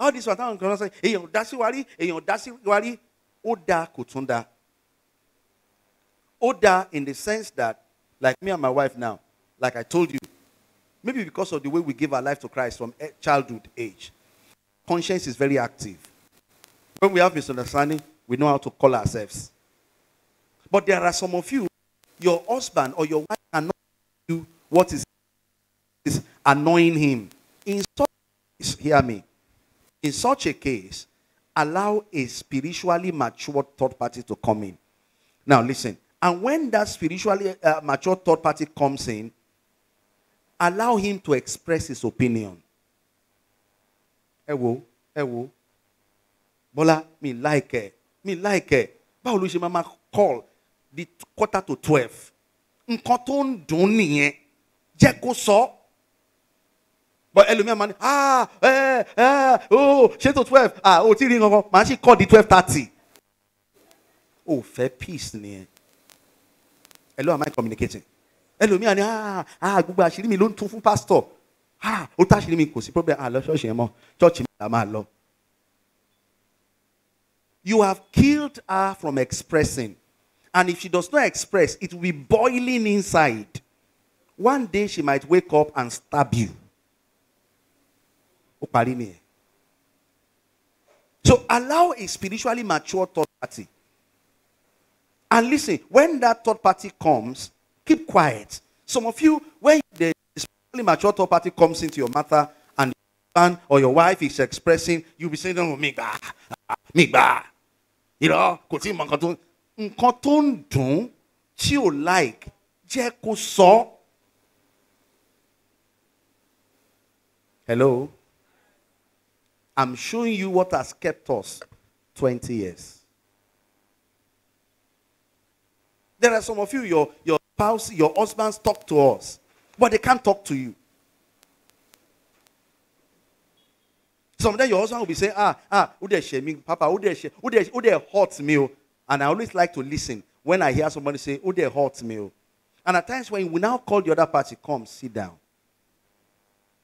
All this what I'm going to say, eyan dasi wari, eyan dasi wari, oda kotunda. Older in the sense that, like me and my wife now, like I told you, maybe because of the way we give our life to Christ from childhood age, conscience is very active. When we have misunderstanding, we know how to call ourselves. But there are some of you, your husband or your wife cannot tell you what is annoying him. In such a case, hear me, in such a case, allow a spiritually matured third party to come in. Now listen. And when that spiritually uh, mature third party comes in, allow him to express his opinion. Ewo, ewo. Bola, me like it. Me like it. Báwo ló ṣe máa call the quarter to twelve. Nǹkan tó ń dùn nìyẹn. Jẹ́ kó sọ. But ẹlòmíì máa ní, ah, eh, eh, oh, ṣé tó twelve. Ah, ó ti rí nǹkan kan. Màá sì call the twelve thirty. Ó fẹ́ peace nìyẹn. Hello, am I communicating? Hello, me and ah ah, Google, she me loan to full pastor. Ah, Ota she me kosi problem. Ah, lo church emo, church ma lo. You have killed her from expressing, and if she does not express, it will be boiling inside. One day she might wake up and stab you. So allow a spiritually mature third party. And listen, when that third party comes, keep quiet. Some of you, when the spiritually mature third party comes into your matter and your husband or your wife is expressing, you'll be saying, oh, me bah, me bah. You know, nkan tó ń dùn tí ò like jẹ́ kó sọ. Hello. I'm showing you what has kept us twenty years. There are some of you, your, your spouse, your husbands talk to us, but they can't talk to you. Sometimes your husband will be saying, ah, ah, who dey shame me, Papa, who dey shame, who dey, who dey hurt me? And I always like to listen when I hear somebody say, oh, they hurt me. And at times when we now call the other party, come, sit down.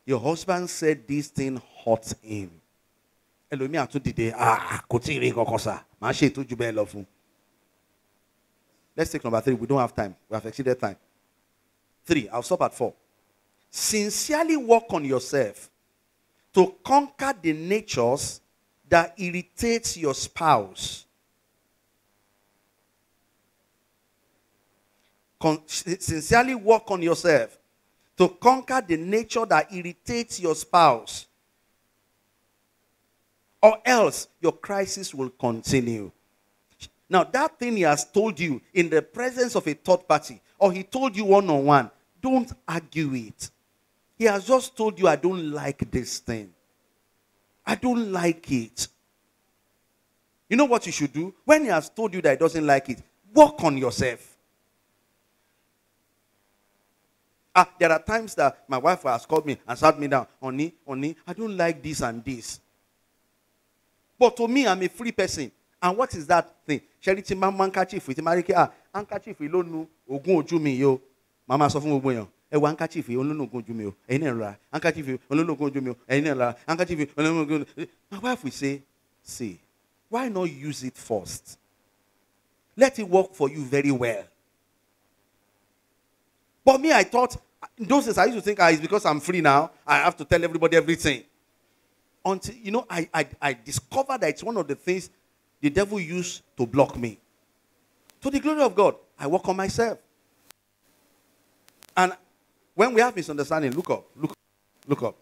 Your husband said this thing hurt him. Let's take number three. We don't have time. We have exceeded time. Three. I'll stop at four. Sincerely work on yourself to conquer the natures that irritates your spouse. Con- sincerely work on yourself to conquer the nature that irritates your spouse, or else your crisis will continue. Now, that thing he has told you in the presence of a third party, or he told you one-on-one, don't argue it. He has just told you, I don't like this thing. I don't like it. You know what you should do? When he has told you that he doesn't like it, work on yourself. Ah, there are times that my wife has called me and sat me down. Honey, honey, I don't like this and this. But to me, I'm a free person. And what is that thing? Charity mama handkerchief with Marike. Ah, handkerchief we don't know. Ogun ojú mi yo. Mama sọ fún gbogbo èèyàn. Ẹ wá handkerchief we don't know ogun ojú mi o. Ẹ̀yin náà ra. Handkerchief we don't know ogun ojú mi o. Ẹ̀yin náà ra. Handkerchief we don't know ogun ojú mi. My wife will say, "See, why not use it first? Let it work for you very well." But me, I thought, in those days I used to think, ah, it's because I'm free now, I have to tell everybody everything. Until, you know, I, I, I discovered that it's one of the things the devil used to block me. To the glory of God, I work on myself. And when we have misunderstanding, look up, look up, look up.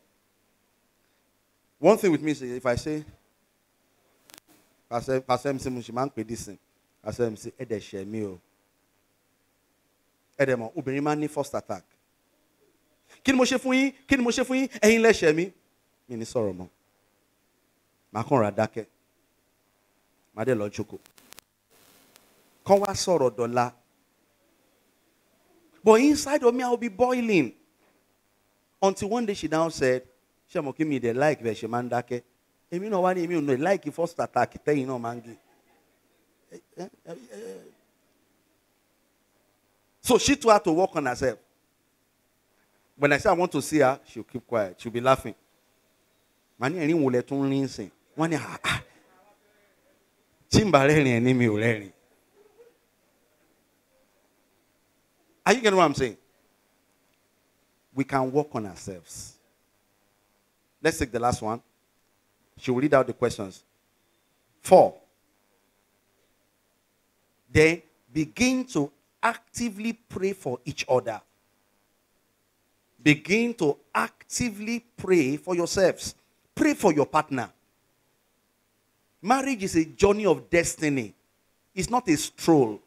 One thing with me is if I say, Pastor Mushiman, Pastor M C, Edeshemio. Edemo, Uberimani first attack. Kin Moshe Fui, Kin Moshe Fui, Ehin Leshemi. Mini Soromo. Makon Radake. Made Lord Choko. Konwa Soro Dola. But inside of me, I'll be boiling. Until one day she now said, Shemoki me, they like Veshemandake. Emi no one, Emi no, like you first attack, tell you no mangi. So she too had to work on herself. When I say I want to see her, she'll keep quiet. She'll be laughing. Are you getting what I'm saying? We can work on ourselves. Let's take the last one. She will read out the questions. Four. Then begin to actively pray for each other. Begin to actively pray for yourselves. Pray for your partner. Marriage is a journey of destiny. It's not a stroll.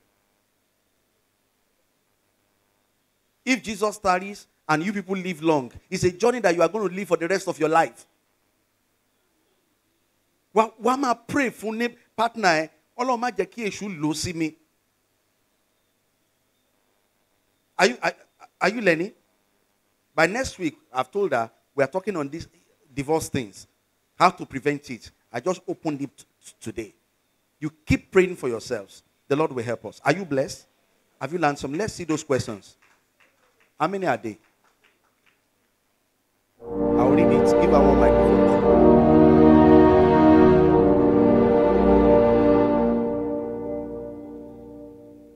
If Jesus tarries and you people live long, it's a journey that you are going to live for the rest of your life. Wama pray for partner. Olorun má jẹ́ kí èṣù lọ sí mi. Are you, are, are you learning? By next week, I've told her, we are talking on these divorce things. How to prevent it. I just opened it t- today. You keep praying for yourselves. The Lord will help us. Are you blessed? Have you learned some? Let's see those questions. How many are they? I'll read it. Give our own microphone.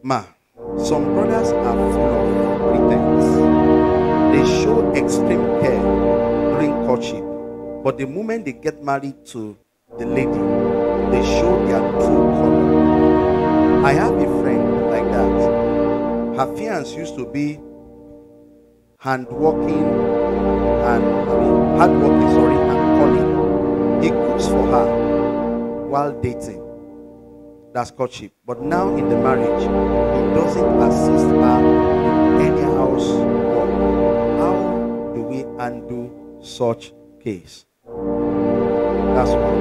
Ma, some brothers are full of pretense. They show extreme care during courtship, but the moment they get married to the lady, they show their true color. I have a friend like that. Her fiance used to be hand-working and I mean, hard-working, sorry, and calling. He cooks for her while dating. That's courtship. But now in the marriage, he doesn't assist her with any housework. How do we undo such case? That's one.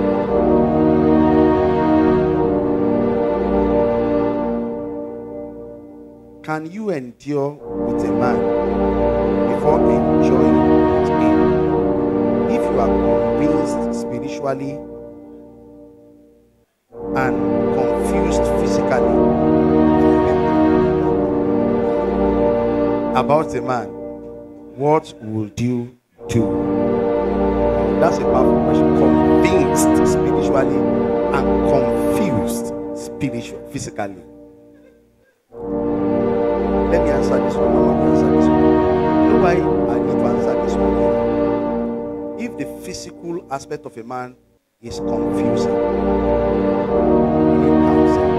Can you endure with a man before enjoying his pain? If you are convinced spiritually and confused physically about a man, what would you do? That's a powerful question. Convinced spiritually and confused spiritually, physically. Let me answer this one. I want to answer this one. You know why I need to answer this one? If the physical aspect of a man is confusing, we need counseling.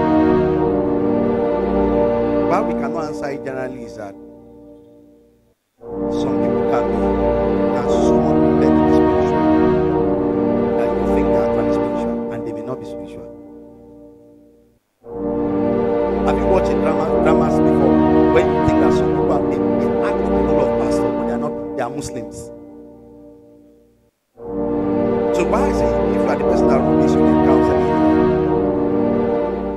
Why we cannot answer it generally is that some people can be and so much better to be spiritual that you think they are trying to be spiritual and they may not be spiritual. Have you watched drama, dramas before? When you think that some people are, they, they act the role of pastor, but they are not, they are Muslims. So why is it if you are the person that wrote this, you need counseling?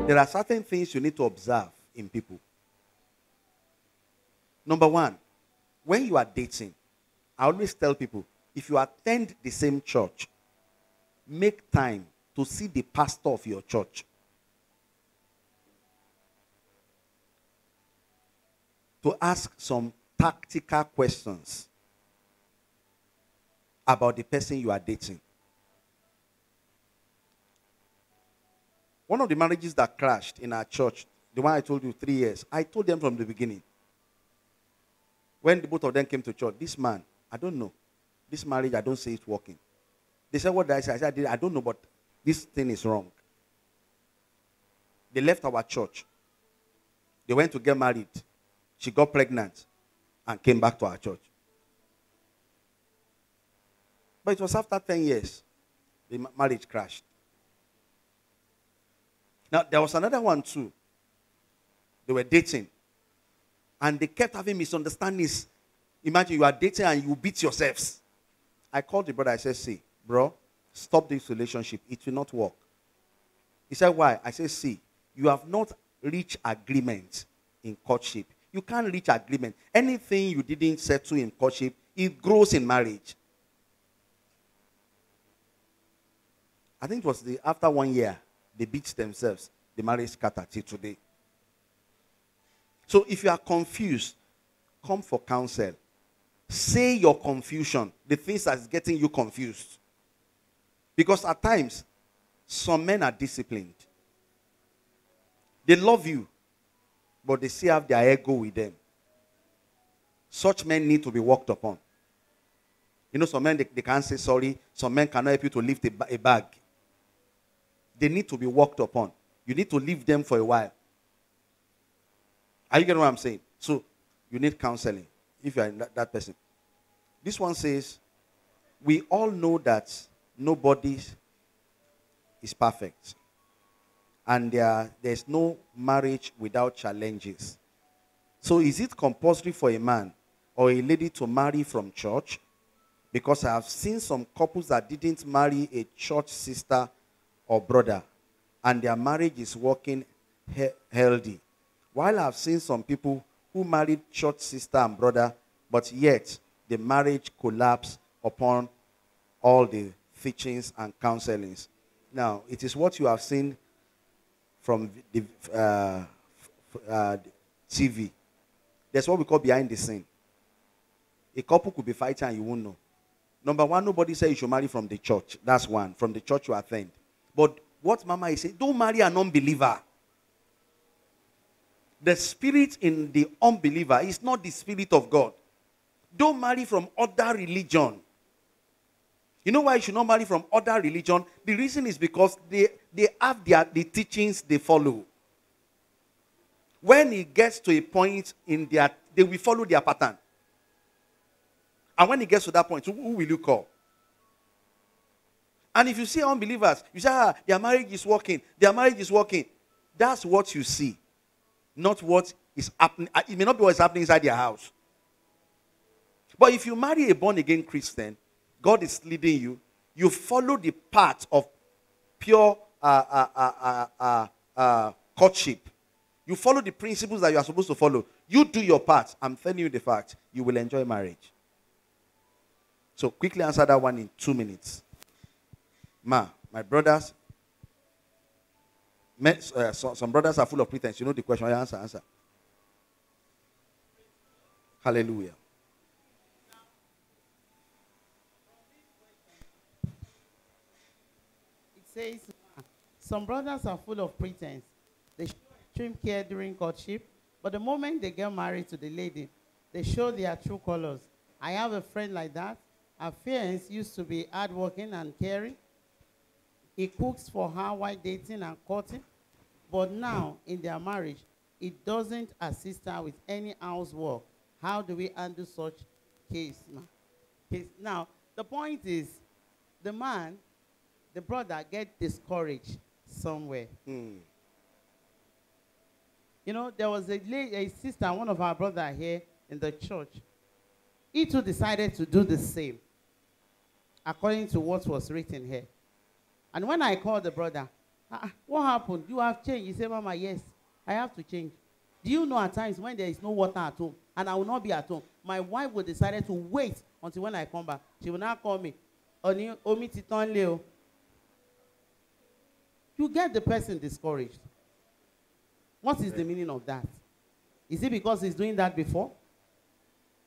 There are certain things you need to observe in people. Number one, when you are dating, I always tell people, if you attend the same church, make time to see the pastor of your church. To ask some tactical questions about the person you are dating. One of the marriages that crashed in our church, the one I told you, three years, I told them from the beginning. When the both of them came to church, this man, I don't know. This marriage, I don't see it working. They said, what did I say? I said, I don't know, but this thing is wrong. They left our church. They went to get married. She got pregnant and came back to our church. But it was after ten years, the marriage crashed. Now, there was another one too. They were dating. And they kept having misunderstandings. Imagine you are dating and you beat yourselves. I called the brother. I said, see, bro, stop this relationship. It will not work. He said, why? I said, see, you have not reached agreement in courtship. You can't reach agreement. Anything you didn't settle in courtship, it grows in marriage. I think it was the, after one year, they beat themselves. The marriage scattered till today. So if you are confused, come for counsel. Say your confusion, the things that's getting you confused. Because at times, some men are disciplined. They love you, but they still have their ego with them. Such men need to be worked upon. You know, some men, they, they can't say sorry. Some men cannot help you to lift a, a bag. They need to be worked upon. You need to leave them for a while. Are you getting what I'm saying? So, you need counseling if you are that, that person. This one says, we all know that nobody is perfect. And there, there's no marriage without challenges. So is it compulsory for a man or a lady to marry from church? Because I have seen some couples that didn't marry a church sister or brother, and their marriage is working he healthy. While I have seen some people who married church sister and brother, but yet the marriage collapsed upon all the teachings and counselings. Now, it is what you have seen from the, uh, uh, T V. That's what we call behind the scene. A couple could be fighting and you won't know. Number one, nobody says you should marry from the church. That's one. From the church you attend. But what Mama is saying, don't marry an unbeliever. The spirit in the unbeliever is not the spirit of God. Don't marry from other religion. You know why you should not marry from other religion? The reason is because they, they have their, the teachings they follow. When it gets to a point in their, they will follow their pattern. And when it gets to that point, who, who will you call? And if you see unbelievers, you say, ah, their marriage is working, their marriage is working. That's what you see, not what is happening. It may not be what's happening inside their house. But if you marry a born-again Christian, God is leading you. You follow the path of pure uh, uh, uh, uh, uh, courtship. You follow the principles that you are supposed to follow. You do your part. I'm telling you the fact. You will enjoy marriage. So quickly answer that one in two minutes. Ma, my brothers, men, uh, so, some brothers are full of pretense. You know the question. I answer, answer. Hallelujah. Says some brothers are full of pretense. They show extreme care during courtship, but the moment they get married to the lady, they show their true colors. I have a friend like that. Her parents used to be hardworking and caring. He cooks for her while dating and courting, but now in their marriage, he doesn't assist her with any housework. How do we handle such case? Now, the point is, the man, the brother get discouraged somewhere. Mm. You know, there was a, a sister, one of our brothers here in the church. He too decided to do the same, according to what was written here. And when I called the brother, ah, what happened? You have changed. He said, Mama, yes, I have to change. Do you know at times when there is no water at home, and I will not be at home, my wife will decide to wait until when I come back. She will not call me. Omi titan leo. You get the person discouraged. What is the meaning of that? Is it because he's doing that before?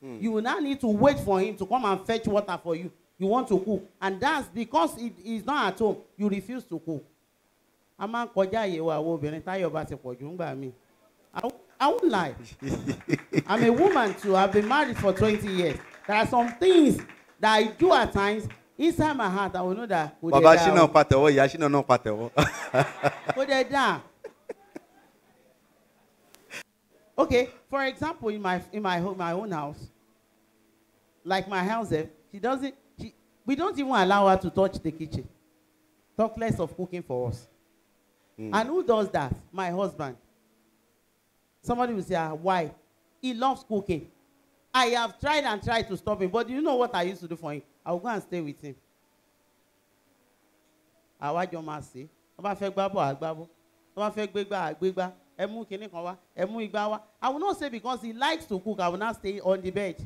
Hmm. You will now need to wait for him to come and fetch water for you. You want to cook. And that's because it is not at home. You refuse to cook. I won't lie. I'm a woman too. I've been married for twenty years. There are some things that I do at times. Inside my heart, I will know that. Baba, she no patewo, yeah, she no no patewo. Okay, for example, in my in my home, my own house, like my house, she doesn't. She, we don't even allow her to touch the kitchen. Talk less of cooking for us. Mm. And who does that? My husband. Somebody will say, ah, "Why? He loves cooking." I have tried and tried to stop him, but do you know what I used to do for him? I'll go and stay with him. I watch your mercy. I will not say because he likes to cook, I will not stay on the bed.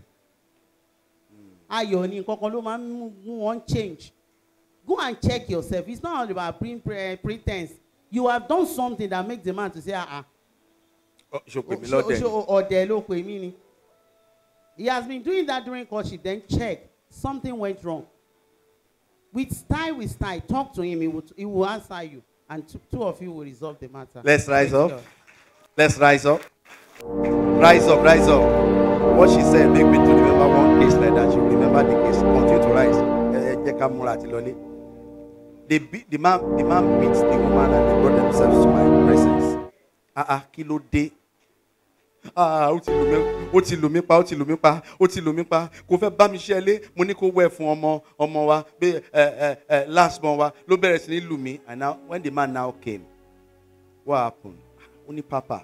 Mm. Won't change. Go and check yourself. It's not all about pretense. You have done something that makes the man to say, ah, ah. He has been doing that during courtship, then check. Something went wrong. With style, with style, talk to him. He will, he will answer you. And two, two of you will resolve the matter. Let's rise Thank up. God. Let's rise up. Rise up, rise up. What she said, make me to remember one case like that. You remember the case. Continue to rise. They beat, the, man, the man beats the woman and they brought themselves to my presence. Ah, kilo day. Ah, oti lume, oti lume pa, oti lume pa, oti lume pa. Ko fe ba mi sele, mo ni ko we fun omo, omo wa, be eh eh last born wa, lo bere si ni lumi. And now when the man now came, what happened? Oni papa,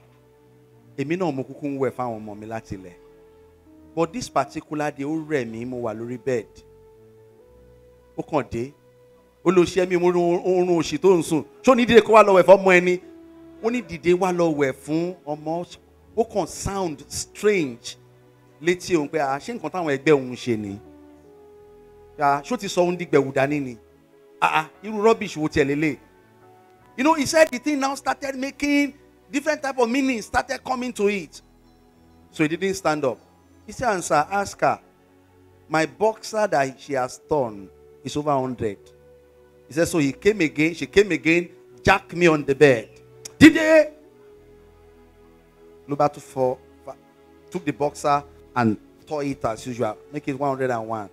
emi na mo kuku we fa omo mi lati le. But this particular day o re mi mo wa lori bed. O kan de, o lo se mi mo run osi to nsun. So ni dide ko wa lo we fun omo eni. Oni dide wa lo we fun omo. O can sound strange. Leti on pe a se nkan tawon egbe ohun se ni. Ya so ti so un digbe wudani ni. Ah ah, iru rubbish wo ti elele. You know, he said the thing now started making different type of meaning started coming to it. So he didn't stand up. He said, answer, ask her. My boxer that she has torn is over one hundred. He said, so he came again. She came again. Jacked me on the bed. Did they? Lubatu four took the boxer and tore it as usual. Make it one hundred and one.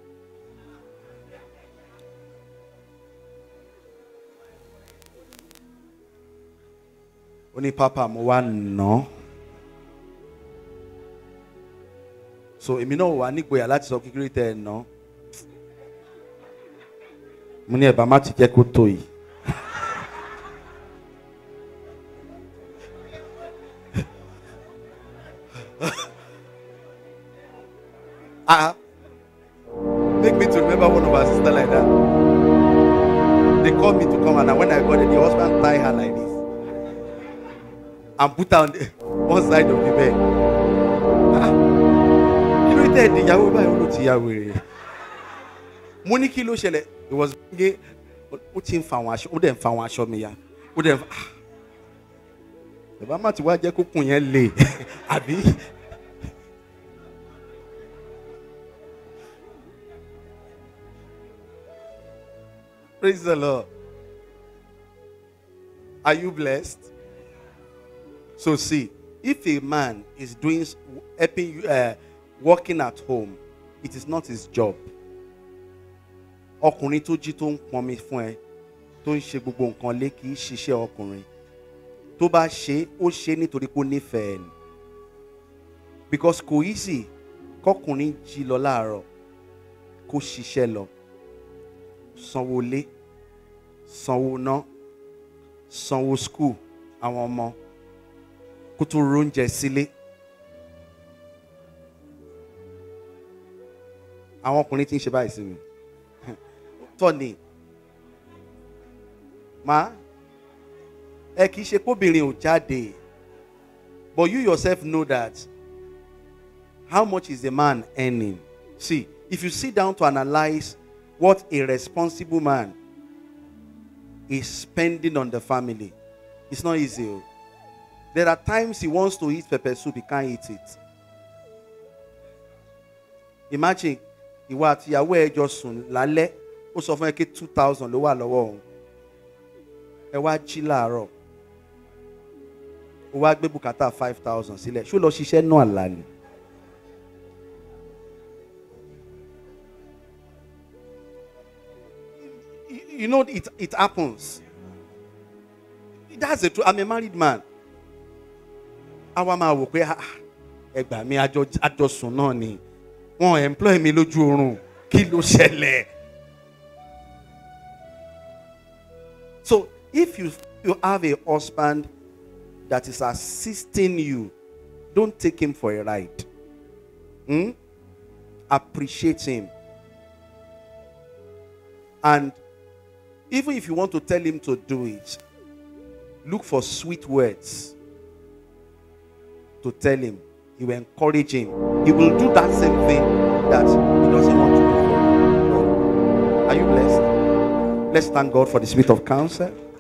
Only Papa one no. So if you know what you like to do, no. Muni eba ma ti je ko to yi. Ah. Make me to remember one of our sisters like that. They called me to come, and when I got it, the husband tied her like this and put her on the one side of the bed. It was gay, but put him found wash, wouldn't found wash on me. Would have the Bama to what Jacob lay, Abby. Praise the Lord. Are you blessed? So see, if a man is doing helping you, uh, working at home, it is not his job. Ọkùnrin tó jí tó ń pọnmi fún ẹ, tó ń ṣe gbogbo nǹkan lé kìí ṣiṣẹ́ ọkùnrin. Tó bá ṣe, ó ṣe nítorí kó nífẹ̀ẹ́ ni. Because kò easy kọ́kùnrin jí lọ láàárọ̀, kó ṣiṣẹ́ lọ. Sanwó ilé, sanwó ná, sanwó school àwọn ọmọ. Kó tó róúnjẹ sílé. Àwọn ọkùnrin tí ń ṣe báyìí sí mi. Tọ́ni. Má ẹ kìí ṣe kóbìnrin ò jáde. But you yourself know that. How much is a man earning? See, if you sit down to analyze what a responsible man is spending on the family, it's not easy. There are times he wants to eat pepper soup, he can't eat it. Imagine, he was away just soon, lale, ó sọ fún eke two thousand ló wà lọ́wọ́ òun. Ẹ wá jí láàárọ̀. Ó wá gbé bùkátà five thousand sílẹ̀. Ṣó lọ ṣiṣẹ́ náà là ni. You know it it happens. That's the truth. I'm a married man. Àwa máa wò pé ẹgbà mi àjọsùn náà ni wọ́n employ mi lójú oorun kí ló ṣẹlẹ̀. So if you you have a husband that is assisting you, don't take him for a ride. Hmm? Appreciate him. And even if you want to tell him to do it, look for sweet words to tell him. You encourage him. He will do that same thing that he doesn't want to do for you. Are you blessed? Let's thank God for the spirit of counsel.